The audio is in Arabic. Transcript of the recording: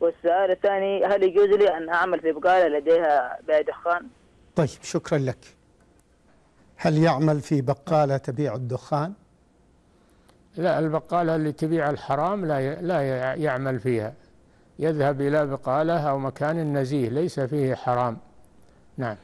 والسؤال الثاني هل يجوز لي أن أعمل في بقالة لديها بيع دخان؟ طيب شكرا لك. هل يعمل في بقالة تبيع الدخان؟ لا، البقالة اللي تبيع الحرام لا يعمل فيها، يذهب إلى بقالة أو مكان نزيه ليس فيه حرام. نعم.